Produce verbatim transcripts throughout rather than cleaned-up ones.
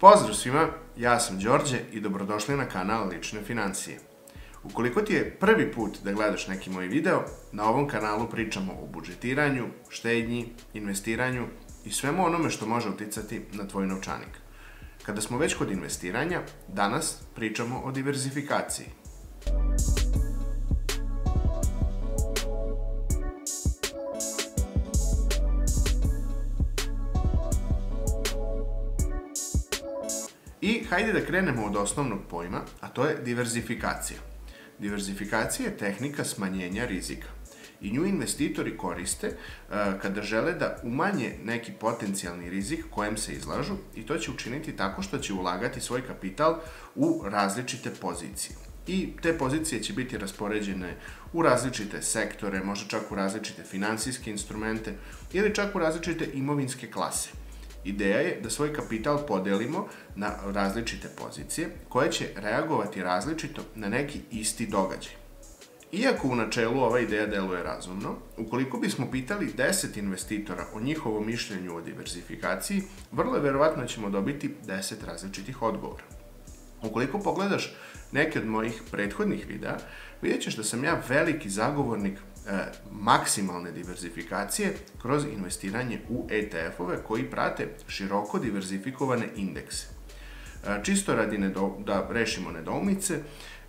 Pozdrav svima, ja sam Đorđe i dobrodošli na kanal Lične Financije. Ukoliko ti je prvi put da gledaš neki moj video, na ovom kanalu pričamo o budžetiranju, štednji, investiranju i svemu onome što može uticati na tvoj novčanik. Kada smo već kod investiranja, danas pričamo o diverzifikaciji. I hajde da krenemo od osnovnog pojma, a to je diverzifikacija. Diverzifikacija je tehnika smanjenja rizika i nju investitori koriste kada žele da umanje neki potencijalni rizik kojem se izlažu i to će učiniti tako što će ulagati svoj kapital u različite pozicije. I te pozicije će biti raspoređene u različite sektore, možda čak u različite finansijske instrumente ili čak u različite imovinske klase. Ideja je da svoj kapital podelimo na različite pozicije koje će reagovati različito na neki isti događaj. Iako u načelu ova ideja deluje razumno, ukoliko bismo pitali deset investitora o njihovom mišljenju o diverzifikaciji, vrlo verovatno ćemo dobiti deset različitih odgovora. Ukoliko pogledaš neke od mojih prethodnih videa, vidjet ćeš da sam ja veliki zagovornik maksimalne diverzifikacije kroz investiranje u E T F-ove koji prate široko diverzifikovane indekse. Čisto radi da rešimo nedoumice,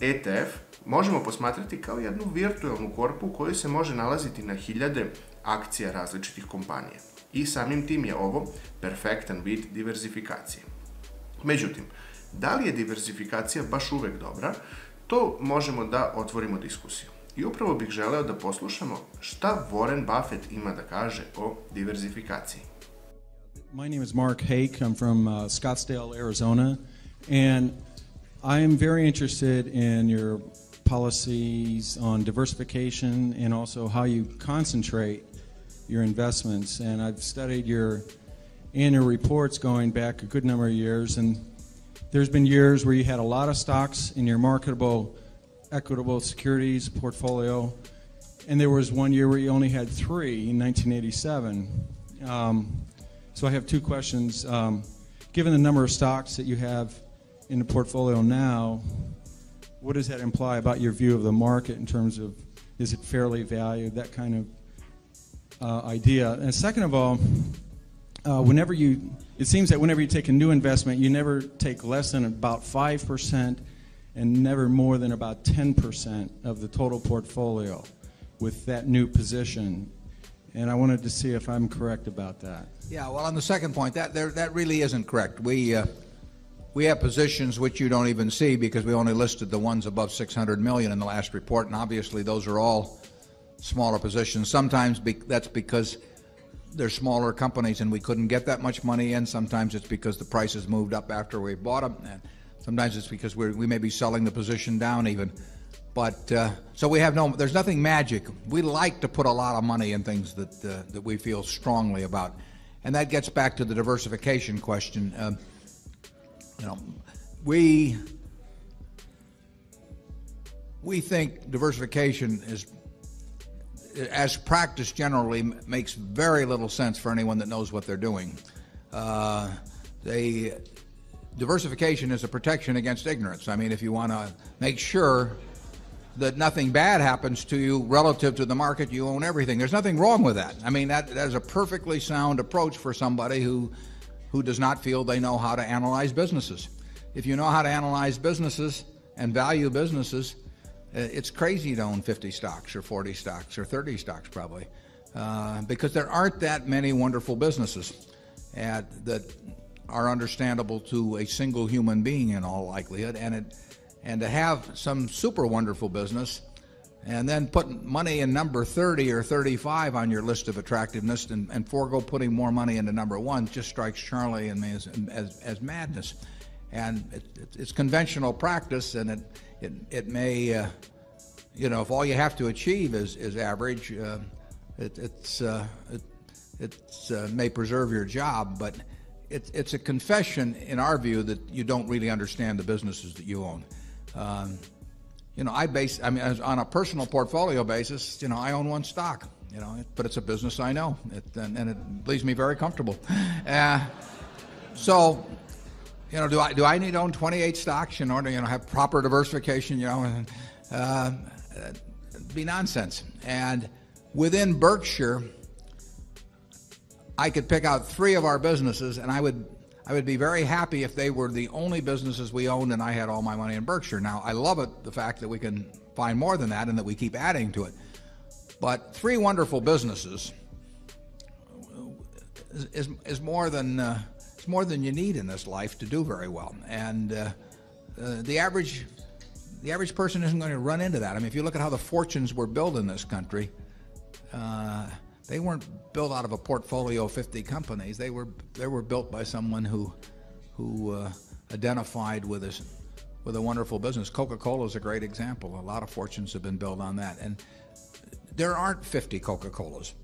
E T F možemo posmatrati kao jednu virtualnu korpu u kojoj se može nalaziti na hiljade akcija različitih kompanija. I samim tim je ovo perfektan vid diverzifikacije. Međutim, da li je diverzifikacija baš uvek dobra, to možemo da otvorimo diskusiju. I upravo bih želeo da poslušamo šta Warren Buffett ima da kaže o diverzifikaciji. My name is Mark Hake. I'm from uh, Scottsdale, Arizona, and I am very interested in your policies on diversification and also how you concentrate your investments. And I've studied your annual reports going back a good number of years, and there's been years where you had a lot of stocks in your marketable equitable securities portfolio, and there was one year where you only had three in nineteen eighty-seven. Um, so I have two questions. Um, given the number of stocks that you have in the portfolio now, what does that imply about your view of the market in terms of is it fairly valued, that kind of uh, idea? And second of all, uh, whenever you, it seems that whenever you take a new investment, you never take less than about five percent and never more than about ten percent of the total portfolio with that new position. And I wanted to see if I'm correct about that. Yeah, well, on the second point, that there, that really isn't correct. We, uh, we have positions which you don't even see because we only listed the ones above six hundred million in the last report, and obviously those are all smaller positions. Sometimes be, that's because they're smaller companies and we couldn't get that much money in. Sometimes it's because the prices moved up after we bought them. And, sometimes it's because we're, we may be selling the position down even, but uh, so we have no. There's nothing magic. We like to put a lot of money in things that uh, that we feel strongly about, and that gets back to the diversification question. Uh, you know, we we think diversification is, as practiced generally, makes very little sense for anyone that knows what they're doing. Uh, they. Diversification is a protection against ignorance. I mean, if you want to make sure that nothing bad happens to you relative to the market, you own everything. There's nothing wrong with that. I mean, that, that is a perfectly sound approach for somebody who, who does not feel they know how to analyze businesses. If you know how to analyze businesses and value businesses, it's crazy to own fifty stocks or forty stocks or thirty stocks probably, uh, because there aren't that many wonderful businesses at, that are understandable to a single human being in all likelihood, and it and to have some super wonderful business and then put money in number thirty or thirty-five on your list of attractiveness and, and forego putting more money into number one just strikes Charlie and me as as, as madness, and it, it, it's conventional practice, and it it, it may uh, you know, if all you have to achieve is is average, uh, it, it's uh, it it's, uh, may preserve your job, but It's, it's a confession, in our view, that you don't really understand the businesses that you own. Um, you know, I base, I mean, on a personal portfolio basis, you know, I own one stock, you know, but it's a business I know, it, and, and it leaves me very comfortable. Uh, so you know, do I do I need to own twenty-eight stocks in order, you know, have proper diversification? You know, and uh, it'd be nonsense. And within Berkshire, I could pick out three of our businesses, and I would I would be very happy if they were the only businesses we owned, and I had all my money in Berkshire. Now, I love it, the fact that we can find more than that, and that we keep adding to it. But three wonderful businesses is is, is more than uh, it's more than you need in this life to do very well. And uh, uh, the average the average person isn't going to run into that. I mean, if you look at how the fortunes were built in this country. Uh, They weren't built out of a portfolio of fifty companies. They were they were built by someone who who uh, identified with a with a wonderful business. Coca-Cola is a great example. A lot of fortunes have been built on that. And there aren't fifty Coca-Colas.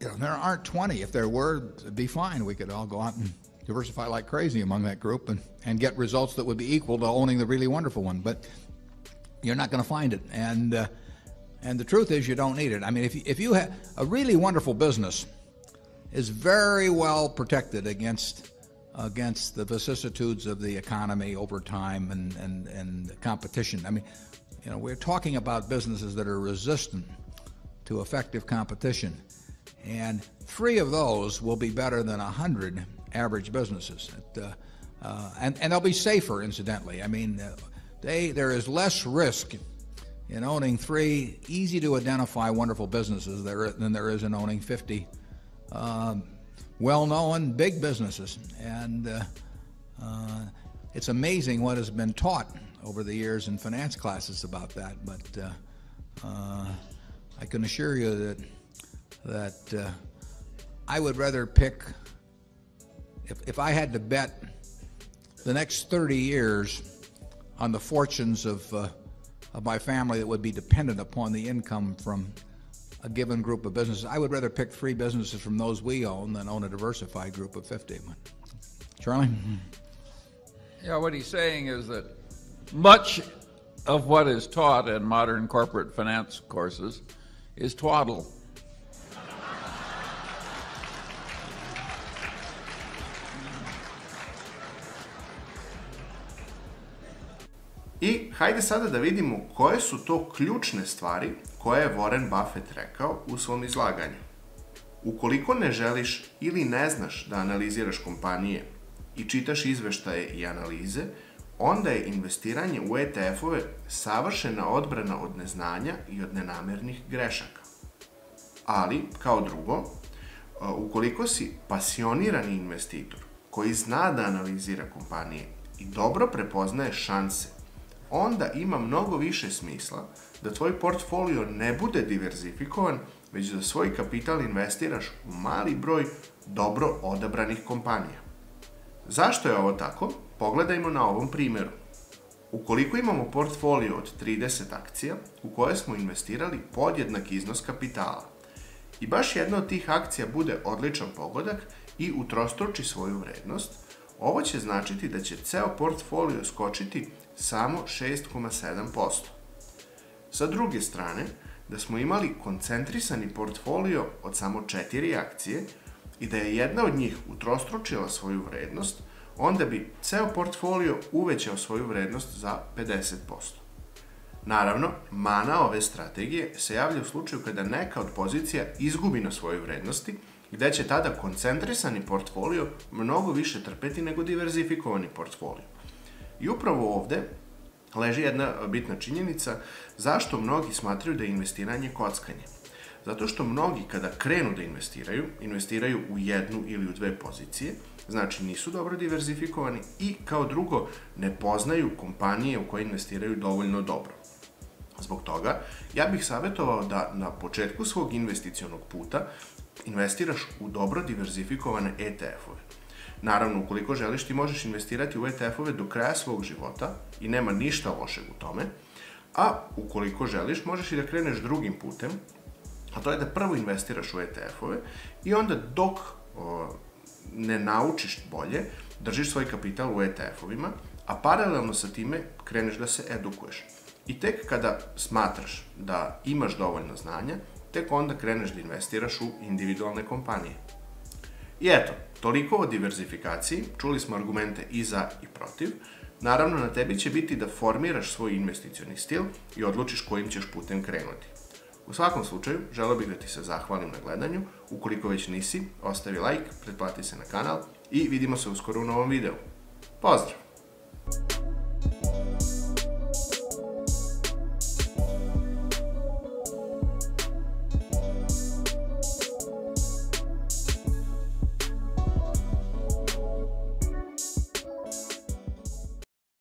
You know, there aren't twenty. If there were, it'd be fine. We could all go out and diversify like crazy among that group and and get results that would be equal to owning the really wonderful one. But you're not going to find it. And uh, And the truth is, you don't need it. I mean, if you, if you have a really wonderful business, is very well protected against against the vicissitudes of the economy over time and and and competition. I mean, you know, we're talking about businesses that are resistant to effective competition, and three of those will be better than a hundred average businesses. It, uh, uh, and and they'll be safer, incidentally. I mean, they there is less risk in owning three easy to identify wonderful businesses there than there is in owning fifty um, well-known big businesses. And uh, uh, it's amazing what has been taught over the years in finance classes about that. But uh, uh, I can assure you that that uh, I would rather pick, if, if I had to bet the next thirty years on the fortunes of uh, of my family that would be dependent upon the income from a given group of businesses, I would rather pick three businesses from those we own than own a diversified group of fifty. Charlie? Yeah, what he's saying is that much of what is taught in modern corporate finance courses is twaddle. I hajde sada da vidimo koje su to ključne stvari koje je Warren Buffett rekao u svom izlaganju. Ukoliko ne želiš ili ne znaš da analiziraš kompanije i čitaš izveštaje i analize, onda je investiranje u E T F-ove savršena odbrana od neznanja I od nenamernih grešaka. Ali, kao drugo, ukoliko si pasionirani investitor koji zna da analizira kompanije I dobro prepoznaje šanse, onda ima mnogo više smisla da tvoj portfolio ne bude diversifikovan, već da svoj kapital investiraš u mali broj dobro odabranih kompanija. Zašto je ovo tako? Pogledajmo na ovom primjeru. Ukoliko imamo portfolio od trideset akcija u koje smo investirali podjednak iznos kapitala I baš jedna od tih akcija bude odličan pogodak I utrostruči svoju vrednost, ovo će značiti da će ceo portfolio skočiti samo šest zarez sedam posto. Sa druge strane, da smo imali koncentrisani portfolio od samo četiri akcije I da je jedna od njih utrostručila svoju vrednost, onda bi ceo portfolio uvećao svoju vrednost za pedeset posto. Naravno, mana ove strategije se javlja u slučaju kada neka od pozicija izgubi na svojoj vrednosti, gde će tada koncentrisani portfolio mnogo više trpeti nego diverzifikovani portfolio. I upravo ovde leži jedna bitna činjenica zašto mnogi smatraju da je investiranje kockanje. Zato što mnogi kada krenu da investiraju, investiraju u jednu ili u dve pozicije, znači nisu dobro diverzifikovani I kao drugo ne poznaju kompanije u koje investiraju dovoljno dobro. Zbog toga, ja bih savjetovao da na početku svog investicionog puta investiraš u dobro diverzifikovane E T F-ove. Naravno, ukoliko želiš, ti možeš investirati u E T F-ove do kraja svog života I nema ništa lošeg u tome, a ukoliko želiš, možeš I da kreneš drugim putem, a to je da prvo investiraš u E T F-ove I onda dok ne naučiš bolje, držiš svoj kapital u E T F-ovima, a paralelno sa time kreneš da se edukuješ. I tek kada smatraš da imaš dovoljno znanja, tek onda kreneš da investiraš u individualne kompanije. I eto, Toliko o diversifikaciji, čuli smo argumente i za i protiv. Naravno, na tebi će biti da formiraš svoj investicioni stil i odlučiš kojim ćeš putem krenuti. U svakom slučaju, želeo bih da ti se zahvalim na gledanju. Ukoliko već nisi, ostavi like, pretplati se na kanal i vidimo se uskoro u novom videu. Pozdrav!